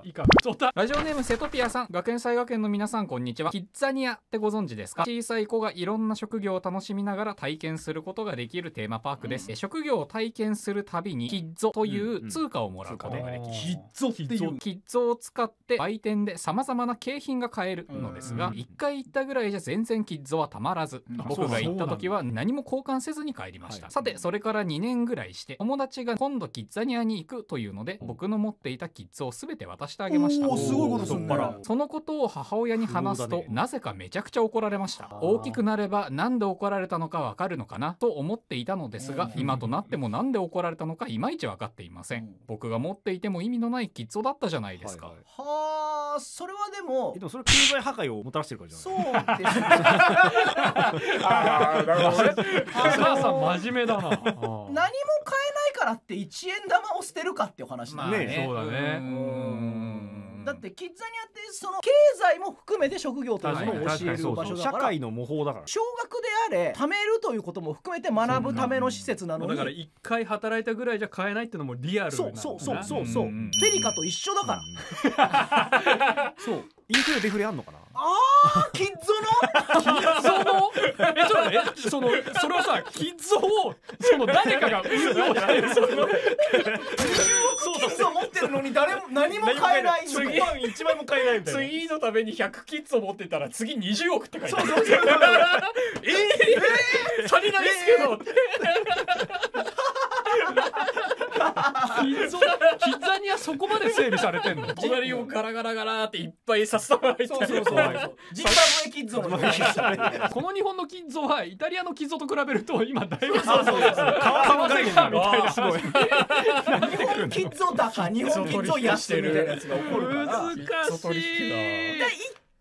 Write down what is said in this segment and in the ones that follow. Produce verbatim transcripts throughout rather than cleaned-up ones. かいいか太ったラジオネームセトピアさん、学園祭学園の皆さんこんにちは。キッザニアってご存知ですか？小さい子がいろんな職業を楽しみながら体験することができるテーマパークです、うん、職業を体験するたびにキッゾという通貨をもらうことができる。キッゾっていうキッゾを使って売店で様々な景品が買えるのですが、いっかい行ったぐらいじゃ全然キッゾはたまらず、僕が行った時は何も交換せずに帰りました、はい、さてそれからにねんぐらいして友達が今度キッザニアに行くというので、僕の持っていたキッズを全て渡してあげました。すごいことすんね。そのことを母親に話すとなぜかめちゃくちゃ怒られました。大きくなればなんで怒られたのかわかるのかなと思っていたのですが、今となってもなんで怒られたのかいまいち分かっていません。僕が持っていても意味のないキッズだったじゃないですか。はあ、それはでもでもそれ経済破壊をもたらしてるからじゃないですか。そうですね。ああ、なるほど。母さん真面目だな。何も買えないからっていちえん玉を捨てるかっていう話だね。そうだね。うん、だってキッザニアってその経済も含めて職業というのを教える場所だから、社会の模倣だから、少額であれ貯めるということも含めて学ぶための施設なのに、だから一回働いたぐらいじゃ買えないってのもリアルな、そうそうそうそうそう、フェリカと一緒だから。そう。インフレデフレあんのかな。ああ、キッゾのキッゾのえ、ちょっとね、そのそれをさ、キッゾをその誰かがそのキッズを持ってるのに誰も何も買えない、食パン一枚も買えないみたいな。次のためにひゃくキッズを持ってたら次にじゅうおくって書いてある。そうそうそう。ええ、足りないですけど。キッザニアそこまで整備されてんの？隣をガラガラガラっていっぱいさせたら入ってる。そうそうそう。ジンバブエキッゾ。この日本のキッゾはイタリアのキッゾと比べると今だいぶそうそうそう。川瀬川みたいなすごい。日本キッゾだか日本キッゾやしてるみたいなやつが起こるから。難しい。一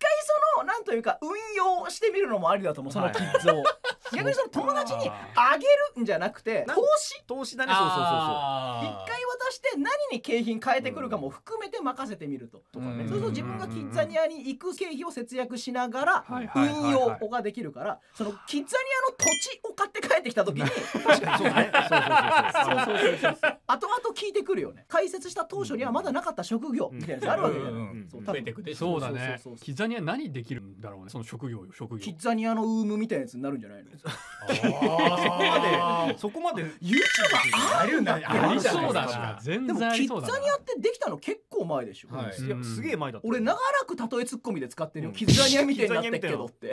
回そのなんというか運用してみるのもありだと思う。そのキッズを逆にその友達にあげるんじゃなくて投資投資だね。そうそうそうそう。一回渡して何に景品変えてくるかも含めて任せてみるととかね。そうすると自分がキッザニアに行く経費を節約しながら運用ができるから、そのキッザニアの土地を買って帰ってきた時に確かにそうね。そうそうそうそうそう。後々聞いてくるよね。解説した当初にはまだなかった職業みたいなのがあるわけじゃない。増えてくでしょ。そうだね。キッザニア何できるんだろうね、その職業職業キッザニアのウームみたいなやつになるんじゃないの？ああ、そこまでユーチューブあるんだ。ありそうだな。全然ありそうだな。でもキッザニアってできたの結構前でしょ。はい。いや、すげえ前だった。俺長らく例えツッコミで使ってるよ。キッザニアみたいになってるけどって。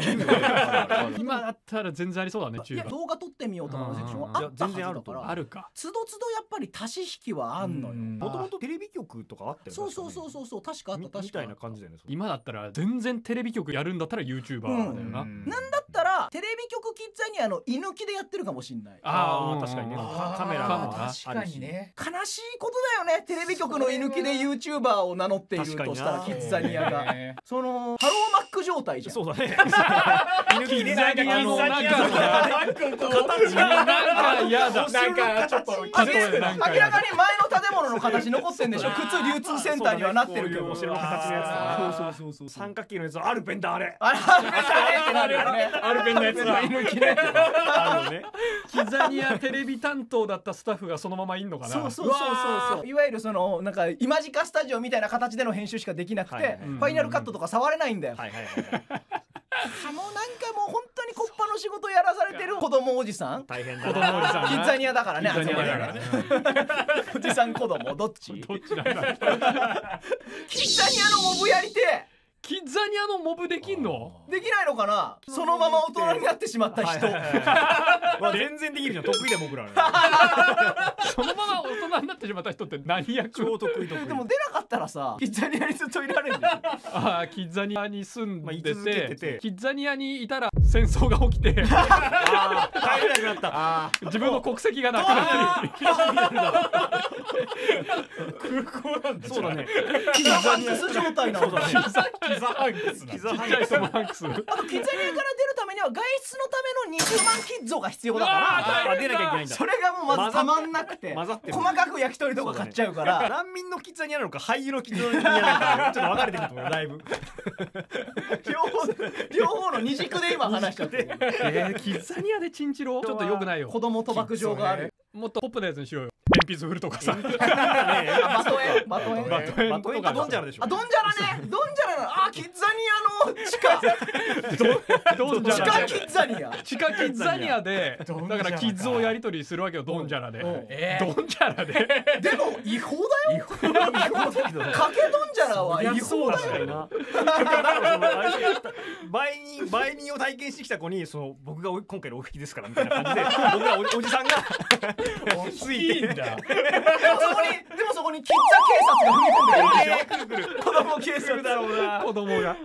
今だったら全然ありそうだね。いや、動画撮ってみようとかのセクションはあったはずだから。あるか。つどつどやっぱり足し引きはあんのよ。もともとテレビ局とかあったよね。そうそうそうそうそう、確かあった確か。みたいな感じだよね。今だったら全然テレビ局やるんだったらユーチューバーだよな。なんだったらテレビ局キッザニアの居抜きでやってるかもしれない。ああ、確かにね。カメラが確かにね。悲しいことだよね、テレビ局の居抜きでユーチューバーを名乗っているとしたらキッザニアがそのハローマック状態じゃん。そうだね。居抜きでなんかキッザニアの形がなんか嫌だ。なんかちょっと明らかに前の建物の形残ってんでしょ。靴流通センターにはなってるけど、そうそうそう、三角形のやつ、アルペンだあれ。アルペンのやつは犬きれい。キッザニアテレビ担当だったスタッフがそのままいんのかな。そうそうそうそう、いわゆるそのなんかイマジカスタジオみたいな形での編集しかできなくて、ファイナルカットとか触れないんだよ。もうなんかもう本当にコッパの仕事やらされてる子供おじさん。大変だ。子供おじさん。キッザニアだからね。おじさん子供どっち？どっちなんだ。キッザニアのモブやりて。キッザニアのモブできんの？できないのかな。そのまま大人になってしまった人。全然できるじゃん。得意だ僕ら。そのまま大人になってしまった人って何役？超得意得意。でも出なかったらさ、キッザニアにずっといられるんだよ。ああ、キッザニアに住んでて、キッザニアにいたら戦争が起きて、帰れなくなった。自分の国籍がなくなる。空港なんだ。そうだね。キザハンクス状態なんだね。キザハンクスな。キザハンクス。あとキッザニアから出るためには外出のためのにじゅうまんキッズが必要だから。出なきゃいけないんだ。それがもうまずたまんなくて、細かく焼き鳥とか買っちゃうから。難民のキッザニアなのか廃油のキッザニアなのかちょっと分かれてると思う。だいぶ。両方両方の二軸で今話話しちゃってえー、キッザニアでチンチロちょっと良くないよ。子供賭博場がある。もっとポップなやつにしようよ。鉛筆振るとかさ。バトエンバトエンバトエンとかドンジャラでしょ。あ、ドンジャラね。ドンジャラのあキッザニアの地下地下キッザニア地下キッザニアでだからキッズをやり取りするわけよドンジャラで。ドンジャラで。でも違法だよ。かけドンジャラは違法だよ。売人売人を体験してきた子にその僕が今回のお引きですからみたいな感じで僕らおじさんが。ついてんだ。でもそこにキッザ警察が踏み込んでるでしょ。子供警察だろうな。子供が。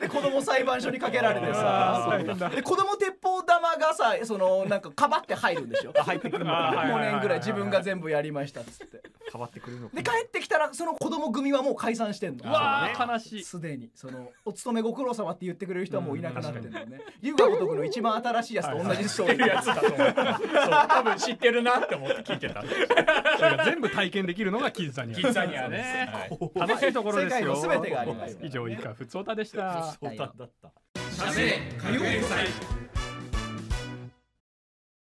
で子供裁判所にかけられてさ。で子供鉄砲玉がさそのなんかかばって入るんでしょ。入ってくるのか。ごねんぐらい自分が全部やりましたっつって。かばってくるのか。で帰ってきたらその子供組はもう解散してんの。わあ悲しい。すでにそのお勤めご苦労様って言ってくれる人はもういなくなってんだよね。龍が如くの一番新しいやつと同じストーリーやつだと思う。そう多分知ってるなって思って聞いてた。全部体験できるのがキッザニア。キッザニアね。楽しいところですよ。世界の全てがあります。以上以下ふつおたでした。ふつおただった。しゃべれ歌謡祭。